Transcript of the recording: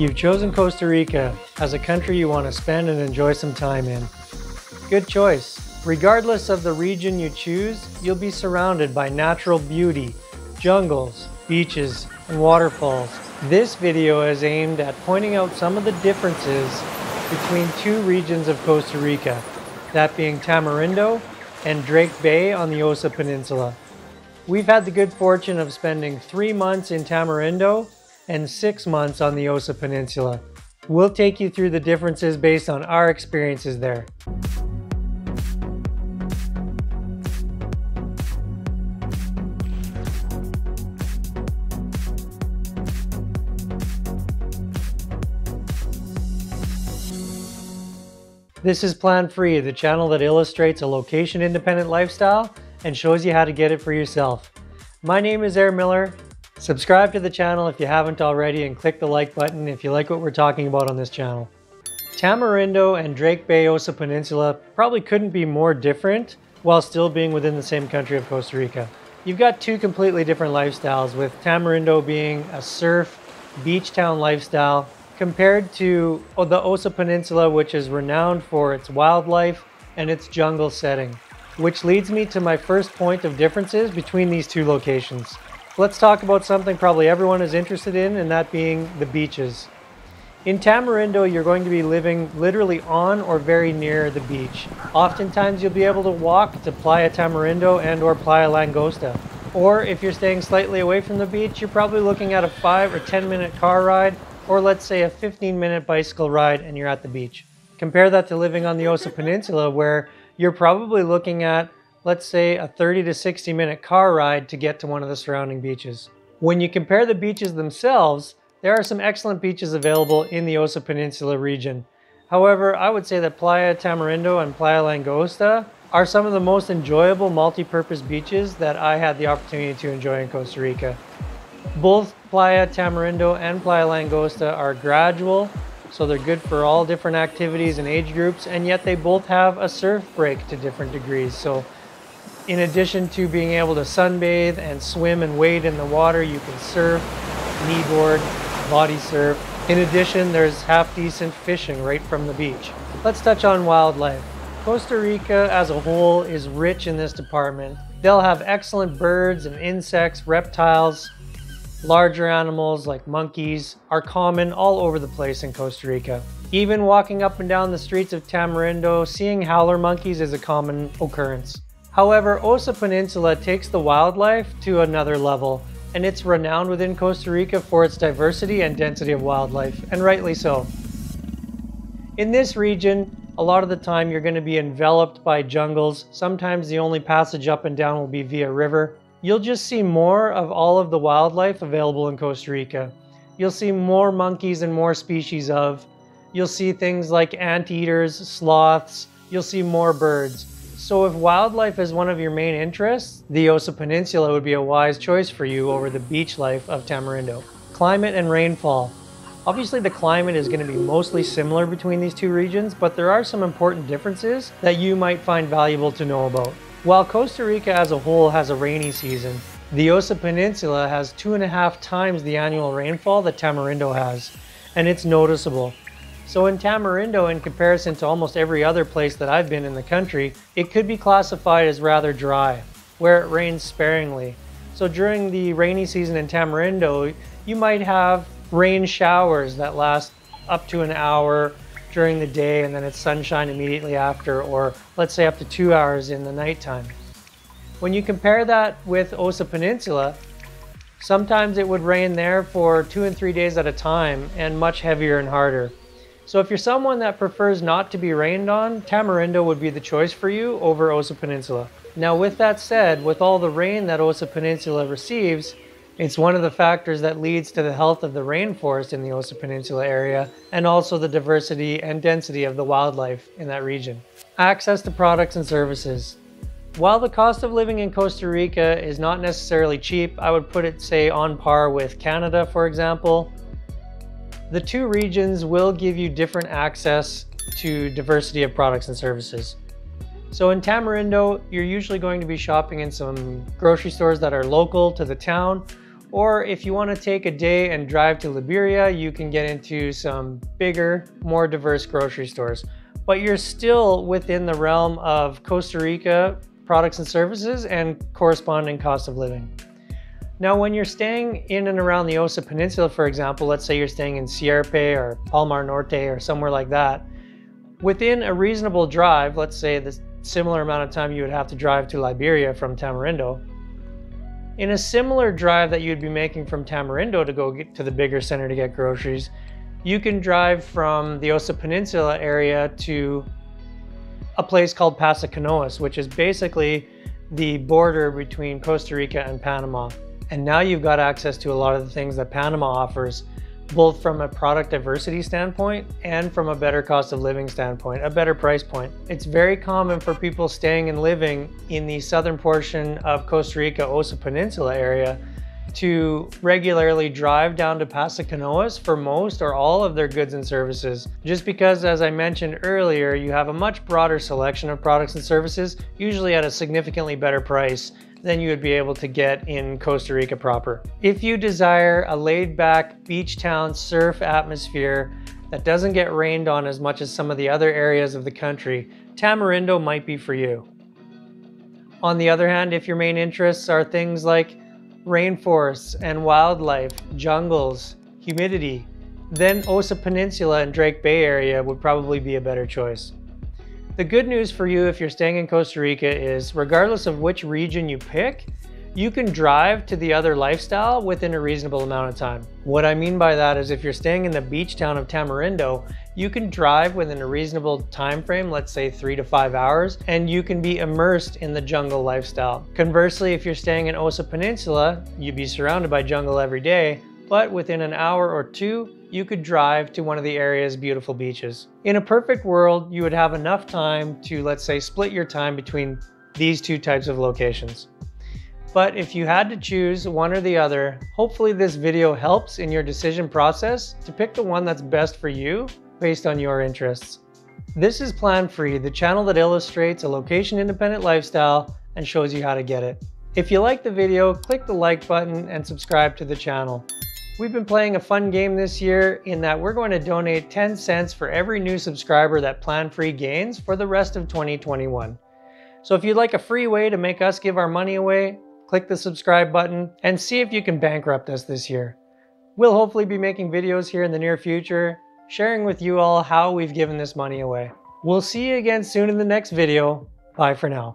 You've chosen Costa Rica as a country you want to spend and enjoy some time in. Good choice. Regardless of the region you choose, you'll be surrounded by natural beauty, jungles, beaches, and waterfalls. This video is aimed at pointing out some of the differences between two regions of Costa Rica, that being Tamarindo and Drake Bay on the Osa Peninsula. We've had the good fortune of spending 3 months in Tamarindo and 6 months on the Osa Peninsula. We'll take you through the differences based on our experiences there. This is Plan Free, the channel that illustrates a location-independent lifestyle and shows you how to get it for yourself. My name is Eric Miller. Subscribe to the channel if you haven't already and click the like button if you like what we're talking about on this channel. Tamarindo and Drake Bay Osa Peninsula probably couldn't be more different while still being within the same country of Costa Rica. You've got two completely different lifestyles, with Tamarindo being a surf, beach town lifestyle, compared to the Osa Peninsula, which is renowned for its wildlife and its jungle setting, which leads me to my first point of differences between these two locations. Let's talk about something probably everyone is interested in, and that being the beaches. In Tamarindo, you're going to be living literally on or very near the beach. Oftentimes you'll be able to walk to Playa Tamarindo and or Playa Langosta. Or if you're staying slightly away from the beach, you're probably looking at a 5 or 10 minute car ride, or let's say a 15-minute bicycle ride, and you're at the beach. Compare that to living on the Osa Peninsula, where you're probably looking at, let's say, a 30 to 60-minute car ride to get to one of the surrounding beaches. When you compare the beaches themselves, there are some excellent beaches available in the Osa Peninsula region. However, I would say that Playa Tamarindo and Playa Langosta are some of the most enjoyable multi-purpose beaches that I had the opportunity to enjoy in Costa Rica. Both Playa Tamarindo and Playa Langosta are gradual, so they're good for all different activities and age groups, and yet they both have a surf break to different degrees. So in addition to being able to sunbathe and swim and wade in the water, you can surf, kneeboard, body surf. In addition, there's half-decent fishing right from the beach. Let's touch on wildlife. Costa Rica as a whole is rich in this department. They'll have excellent birds and insects, reptiles. Larger animals like monkeys are common all over the place in Costa Rica. Even walking up and down the streets of Tamarindo, seeing howler monkeys is a common occurrence. However, Osa Peninsula takes the wildlife to another level, and it's renowned within Costa Rica for its diversity and density of wildlife, and rightly so. In this region, a lot of the time you're going to be enveloped by jungles. Sometimes the only passage up and down will be via river. You'll just see more of all of the wildlife available in Costa Rica. You'll see more monkeys and more species of. You'll see things like anteaters, sloths. You'll see more birds. So if wildlife is one of your main interests, the Osa Peninsula would be a wise choice for you over the beach life of Tamarindo. Climate and rainfall. Obviously the climate is going to be mostly similar between these two regions, but there are some important differences that you might find valuable to know about. While Costa Rica as a whole has a rainy season, the Osa Peninsula has 2.5 times the annual rainfall that Tamarindo has, and it's noticeable. So in Tamarindo, in comparison to almost every other place that I've been in the country, it could be classified as rather dry, where it rains sparingly. So during the rainy season in Tamarindo, you might have rain showers that last up to an hour during the day, and then it's sunshine immediately after, or let's say up to 2 hours in the nighttime. When you compare that with Osa Peninsula, sometimes it would rain there for 2 and 3 days at a time, and much heavier and harder. So if you're someone that prefers not to be rained on, Tamarindo would be the choice for you over Osa Peninsula. Now with that said, with all the rain that Osa Peninsula receives, it's one of the factors that leads to the health of the rainforest in the Osa Peninsula area, and also the diversity and density of the wildlife in that region. Access to products and services. While the cost of living in Costa Rica is not necessarily cheap, I would put it, say, on par with Canada, for example, the two regions will give you different access to diversity of products and services. So in Tamarindo, you're usually going to be shopping in some grocery stores that are local to the town, Or if you want to take a day and drive to Liberia, you can get into some bigger, more diverse grocery stores. But you're still within the realm of Costa Rica products and services and corresponding cost of living. Now, when you're staying in and around the Osa Peninsula, for example, let's say you're staying in Sierpe or Palmar Norte or somewhere like that, within a reasonable drive, let's say the similar amount of time you would have to drive to Liberia from Tamarindo, in a similar drive that you'd be making from Tamarindo to go get to the bigger center to get groceries, you can drive from the Osa Peninsula area to a place called Paso Canoas, which is basically the border between Costa Rica and Panama. And now you've got access to a lot of the things that Panama offers, both from a product diversity standpoint and from a better cost of living standpoint, a better price point. It's very common for people staying and living in the southern portion of Costa Rica, Osa Peninsula area, to regularly drive down to Paso Canoas for most or all of their goods and services. Just because, as I mentioned earlier, you have a much broader selection of products and services, usually at a significantly better price than you would be able to get in Costa Rica proper. If you desire a laid-back beach town surf atmosphere that doesn't get rained on as much as some of the other areas of the country, Tamarindo might be for you. On the other hand, if your main interests are things like rainforests and wildlife, jungles, humidity, then Osa Peninsula and Drake Bay area would probably be a better choice. The good news for you if you're staying in Costa Rica is, regardless of which region you pick, you can drive to the other lifestyle within a reasonable amount of time. What I mean by that is, if you're staying in the beach town of Tamarindo, you can drive within a reasonable time frame, let's say 3 to 5 hours, and you can be immersed in the jungle lifestyle. Conversely, if you're staying in Osa Peninsula, you'd be surrounded by jungle every day, but within an hour or two, you could drive to one of the area's beautiful beaches. In a perfect world, you would have enough time to, let's say, split your time between these two types of locations. But if you had to choose one or the other, hopefully this video helps in your decision process to pick the one that's best for you based on your interests. This is Plan Free, the channel that illustrates a location-independent lifestyle and shows you how to get it. If you like the video, click the like button and subscribe to the channel. We've been playing a fun game this year in that we're going to donate 10 cents for every new subscriber that Plan Free gains for the rest of 2021. So if you'd like a free way to make us give our money away, click the subscribe button and see if you can bankrupt us this year. We'll hopefully be making videos here in the near future, sharing with you all how we've given this money away. We'll see you again soon in the next video. Bye for now.